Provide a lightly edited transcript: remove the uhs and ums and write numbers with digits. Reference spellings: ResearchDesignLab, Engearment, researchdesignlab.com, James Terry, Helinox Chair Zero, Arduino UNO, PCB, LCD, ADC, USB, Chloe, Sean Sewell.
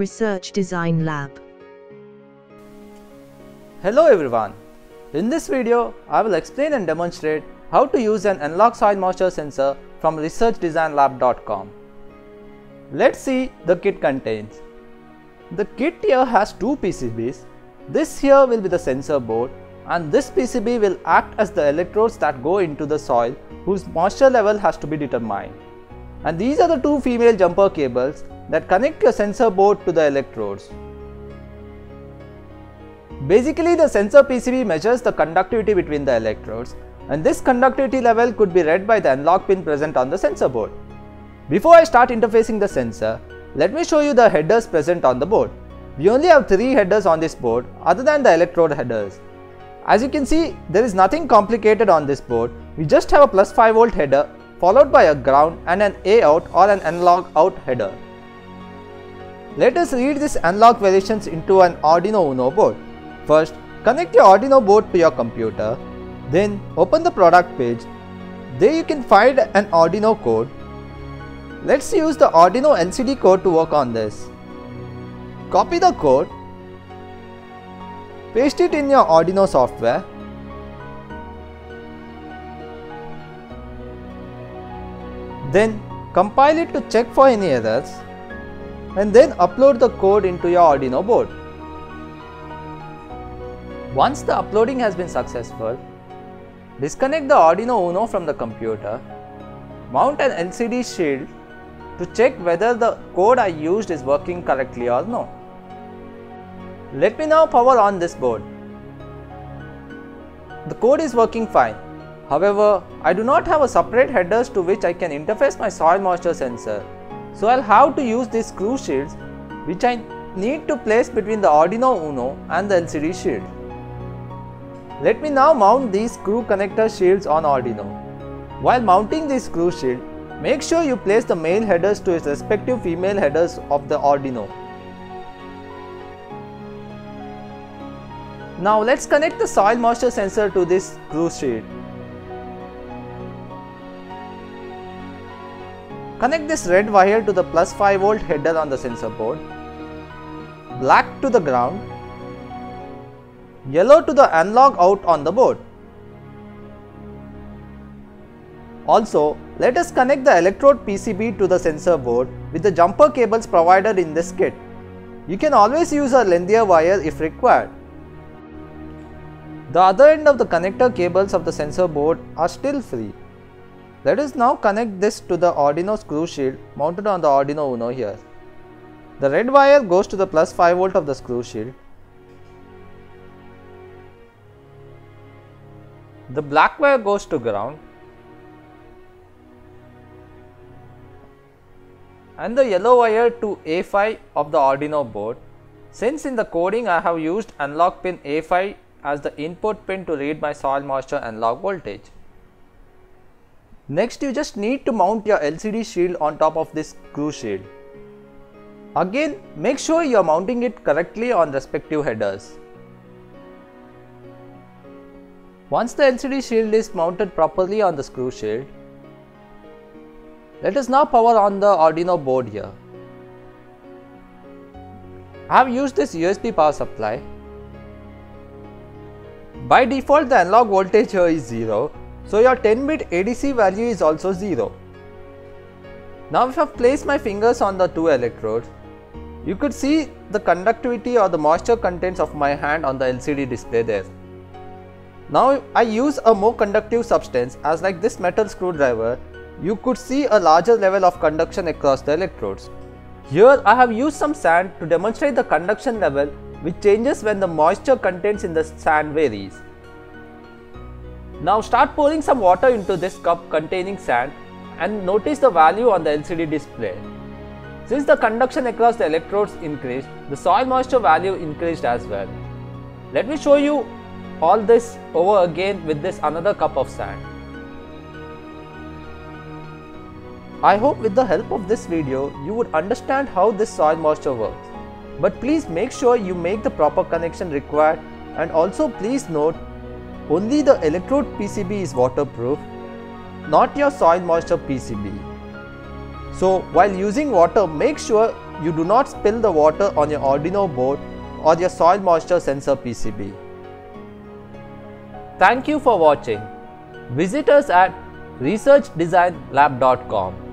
Research Design Lab. Hello everyone. In this video, I will explain and demonstrate how to use an analog soil moisture sensor from ResearchDesignLab.com. Let's see the kit contains. The kit here has two PCBs. This here will be the sensor board, and this PCB will act as the electrodes that go into the soil whose moisture level has to be determined. And these are the two female jumper cables that connect your sensor board to the electrodes. Basically, the sensor PCB measures the conductivity between the electrodes, and this conductivity level could be read by the analog pin present on the sensor board. Before I start interfacing the sensor, let me show you the headers present on the board. We only have 3 headers on this board other than the electrode headers. As you can see, there is nothing complicated on this board. We just have a plus 5 volt header followed by a ground and an A out or an analog out header. Let us read this analog variations into an Arduino UNO board. First, connect your Arduino board to your computer, then open the product page. There you can find an Arduino code. Let's use the Arduino LCD code to work on this. Copy the code, paste it in your Arduino software, then compile it to check for any errors, and then upload the code into your Arduino board. Once the uploading has been successful, disconnect the Arduino UNO from the computer, mount an LCD shield to check whether the code I used is working correctly or no. Let me now power on this board. The code is working fine. However, I do not have a separate headers to which I can interface my soil moisture sensor, so I'll have to use these screw shields which I need to place between the Arduino UNO and the LCD shield. Let me now mount these screw connector shields on Arduino. While mounting this screw shield, make sure you place the male headers to its respective female headers of the Arduino. Now let's connect the soil moisture sensor to this screw shield. Connect this red wire to the plus 5 volt header on the sensor board, black to the ground, yellow to the analog out on the board. Also, let us connect the electrode PCB to the sensor board with the jumper cables provided in this kit. You can always use a lengthier wire if required. The other end of the connector cables of the sensor board are still free. Let us now connect this to the Arduino screw shield mounted on the Arduino UNO here. The red wire goes to the plus 5 volt of the screw shield. The black wire goes to ground, and the yellow wire to A5 of the Arduino board. Since in the coding I have used analog pin A5 as the input pin to read my soil moisture analog voltage. Next, you just need to mount your LCD shield on top of this screw shield. Again, make sure you are mounting it correctly on respective headers. Once the LCD shield is mounted properly on the screw shield, let us now power on the Arduino board here. I have used this USB power supply. By default, the analog voltage here is 0, so your 10-bit ADC value is also 0. Now if I have placed my fingers on the two electrodes, you could see the conductivity or the moisture contents of my hand on the LCD display there. Now I use a more conductive substance as like this metal screwdriver, you could see a larger level of conduction across the electrodes. Here I have used some sand to demonstrate the conduction level which changes when the moisture contents in the sand varies. Now start pouring some water into this cup containing sand and notice the value on the LCD display. Since the conduction across the electrodes increased, the soil moisture value increased as well. Let me show you all this over again with this another cup of sand. I hope with the help of this video you would understand how this soil moisture works. But please make sure you make the proper connection required, and also please note only the electrode PCB is waterproof, not your soil moisture PCB. So while using water, make sure you do not spill the water on your Arduino board or your soil moisture sensor PCB. Thank you for watching. Visit us at researchdesignlab.com.